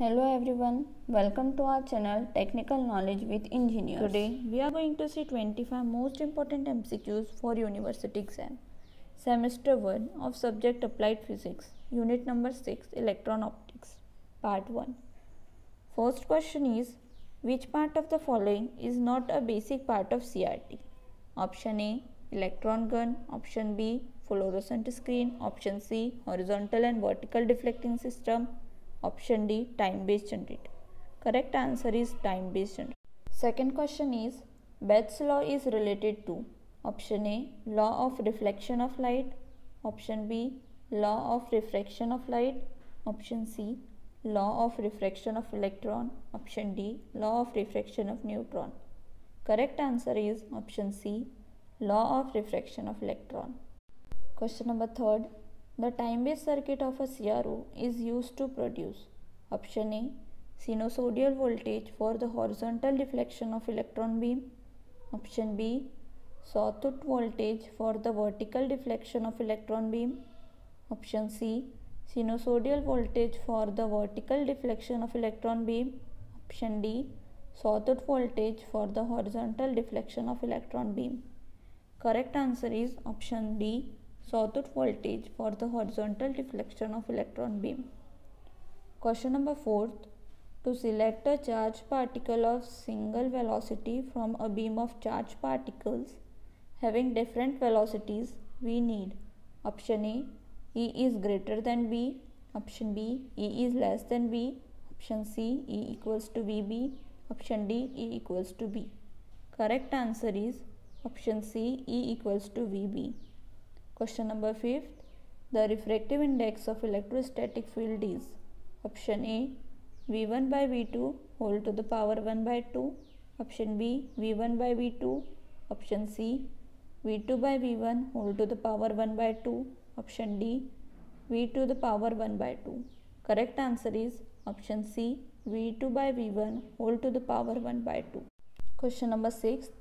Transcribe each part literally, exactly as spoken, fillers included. Hello everyone, welcome to our channel Technical Knowledge with Engineers. Today we are going to see twenty-five most important M C Qs for university exam, semester one of subject Applied Physics, unit number six, Electron Optics, part one. First question is, which part of the following is not a basic part of C R T? Option A, electron gun, option B, fluorescent screen, option C, horizontal and vertical deflecting system, option D, time-based generator. Correct answer is time-based generator. Second question is, Bethe's law is related to option A, law of reflection of light, option B, law of refraction of light, option C, law of refraction of electron, option D, law of refraction of neutron. Correct answer is option C, law of refraction of electron. Question number third. The time-based circuit of a C R O is used to produce option A, sinusoidal voltage for the horizontal deflection of electron beam, option B, sawtooth voltage for the vertical deflection of electron beam, option C, sinusoidal voltage for the vertical deflection of electron beam, option D, sawtooth voltage for the horizontal deflection of electron beam. Correct answer is option D, sawtooth voltage for the horizontal deflection of electron beam. Question number four. To select a charged particle of single velocity from a beam of charged particles having different velocities, we need option A, E is greater than B, option B, E is less than B, option C, E equals to B B, option D, E equals to B. Correct answer is option C, E equals to V B. Question number fifth. The refractive index of electrostatic field is option A, V one by V two whole to the power one by two, option B, V one by V two, option C, V two by V one whole to the power one by two, option D, V to the power one by two. Correct answer is option C, V two by V one whole to the power one by two. Question number sixth.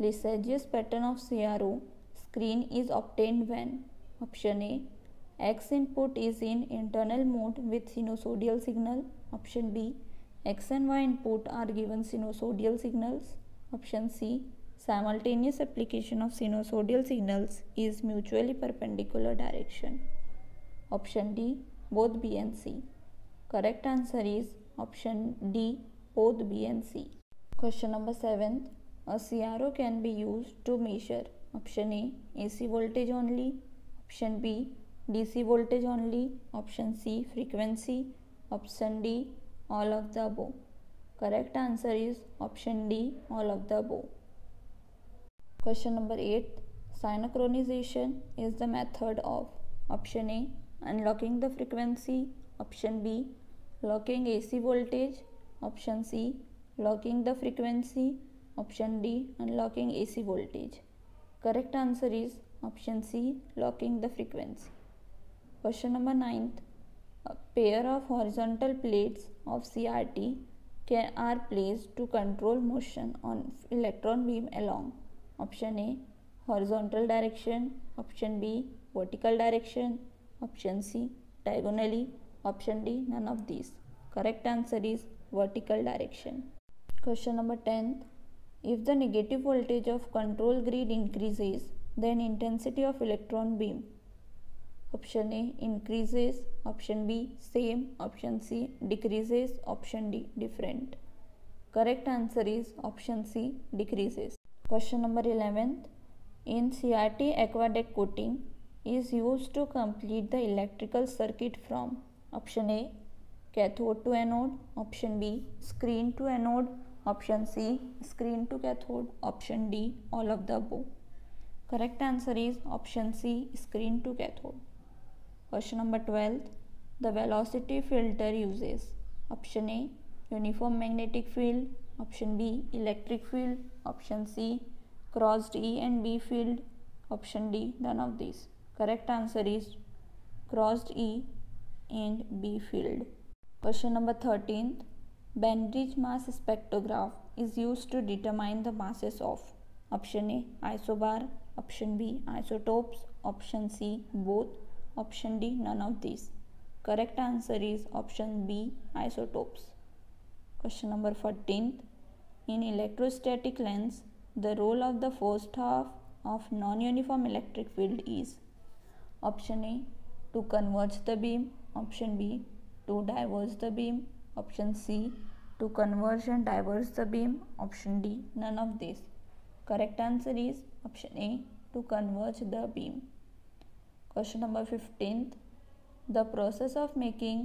Lissajous pattern of C R O screen is obtained when option A, X input is in internal mode with sinusoidal signal, option B, X and Y input are given sinusoidal signals, option C, simultaneous application of sinusoidal signals is mutually perpendicular direction, option D, both B and C. Correct answer is option D, both B and C. Question number seven. A C R O can be used to measure option A, A C voltage only, option B, D C voltage only, option C, frequency, option D, all of the above. Correct answer is option D, all of the above. Question number eight. Synchronization is the method of option A, unlocking the frequency, option B, locking A C voltage, option C, locking the frequency, option D, unlocking A C voltage. Correct answer is option C, locking the frequency. Question number nine. A pair of horizontal plates of C R T can, are placed to control motion on electron beam along option A, horizontal direction, option B, vertical direction, option C, diagonally, option D, none of these. Correct answer is vertical direction. Question number ten. If the negative voltage of control grid increases, then intensity of electron beam, option A, increases, option B, same, option C, decreases, option D, different. Correct answer is option C, decreases. Question number eleven. In C R T, aquadag coating is used to complete the electrical circuit from option A, cathode to anode, option B, screen to anode, option C, screen to cathode, option D, all of the above. Correct answer is option C, screen to cathode. Question number twelve. The velocity filter uses option A, uniform magnetic field, option B, electric field, option C, crossed E and B field, option D, none of these. Correct answer is crossed E and B field. Question number thirteen. Bainbridge mass spectrograph is used to determine the masses of option A, isobar, option B, isotopes, option C, both, option D, none of these. Correct answer is option B, isotopes. Question number fourteen. In electrostatic lens, the role of the first half of non-uniform electric field is option A, to converge the beam, option B, to diverge the beam, option C, to converge and diverge the beam, option D, none of these. Correct answer is option A, to converge the beam. Question number fifteen. The process of making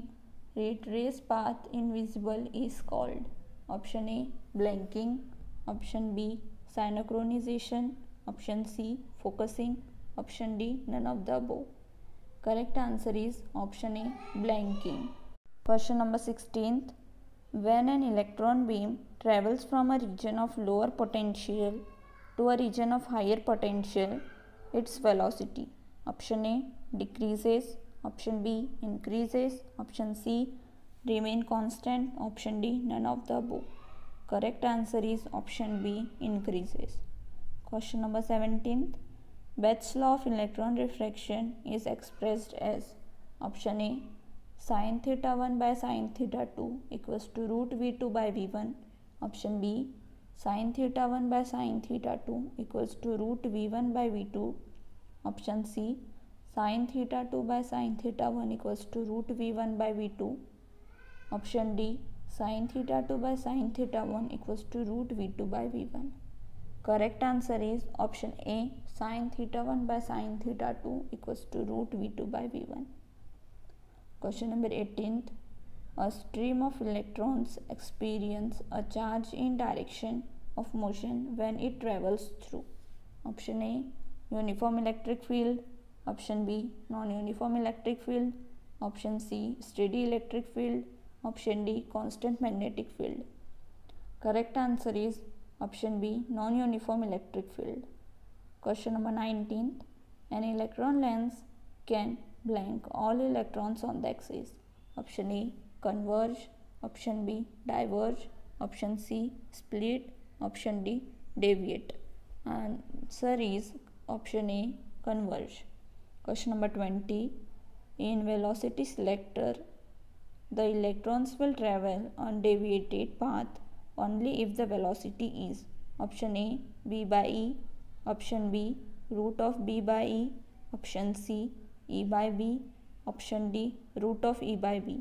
retrace path invisible is called option A, blanking, option B, synchronization, option C, focusing, option D, none of the above. Correct answer is option A, blanking. Question number sixteen. When an electron beam travels from a region of lower potential to a region of higher potential, its velocity, option A, decreases, option B, increases, option C, remain constant, option D, none of the above. Correct answer is option B, increases. Question number seventeen. Bethe's law of electron refraction is expressed as option A, sin theta one by sin theta two equals to root v two by v one, option B, sin theta one by sin theta two equals to root v one by v two, option C, sin theta two by sin theta one equals to root v one by v two, option D, sin theta two by sin theta one equals to root v two by v one. Correct answer is option A, sin theta one by sin theta two equals to root v two by v one. Question number eighteen. A stream of electrons experience a charge in direction of motion when it travels through. Option A, uniform electric field. Option B, non-uniform electric field. Option C, steady electric field. Option D, constant magnetic field. Correct answer is option B, non-uniform electric field. Question number nineteen. An electron lens can blank all electrons on the axis. Option A, converge, option B, diverge, option C, split, option D, deviate. Answer is option A, converge. Question number twenty. In velocity selector, the electrons will travel on deviated path only if the velocity is option A, B by E, option B, root of B by E, option C, E by B, option D, root of E by B.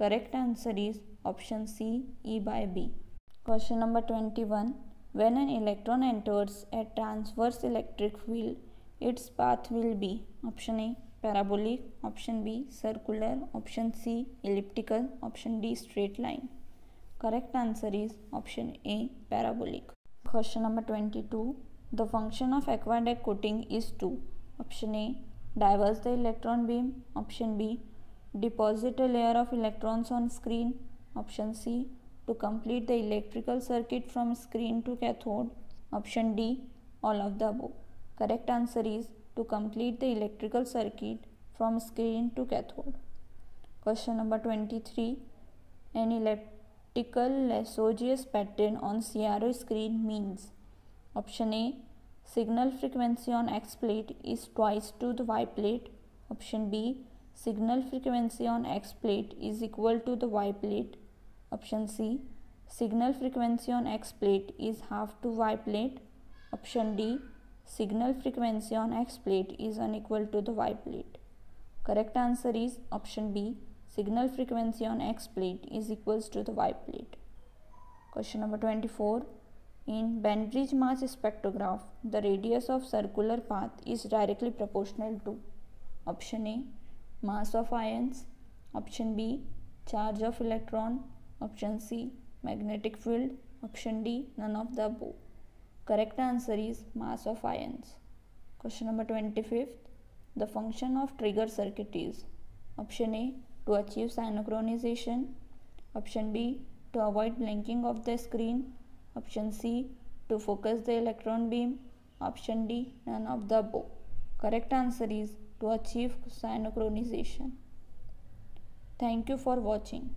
Correct answer is option C, E by B. Question number twenty-one. When an electron enters a transverse electric field, its path will be option A, parabolic, option B, circular, option C, elliptical, option D, straight line. Correct answer is option A, parabolic. Question number twenty-two. The function of aquadag coating is to option A, diverge the electron beam, option B, deposit a layer of electrons on screen, option C, to complete the electrical circuit from screen to cathode, option D, all of the above. Correct answer is to complete the electrical circuit from screen to cathode. Question number twenty-three. An elliptical Lissajous pattern on C R O screen means option A, signal frequency on X plate is twice to the Y plate. Option B, signal frequency on X plate is equal to the Y plate. Option C, signal frequency on X plate is half to Y plate. Option D, signal frequency on X plate is unequal to the Y plate. Correct answer is option B, signal frequency on X plate is equals to the Y plate. Question number twenty-four. In Bainbridge mass spectrograph, the radius of circular path is directly proportional to option A, mass of ions, option B, charge of electron, option C, magnetic field, option D, none of the above. Correct answer is mass of ions. Question number twenty-five. The function of trigger circuit is option A, to achieve synchronization, option B, to avoid blinking of the screen, option C, to focus the electron beam, option D, none of the above. Correct answer is to achieve synchronization. Thank you for watching.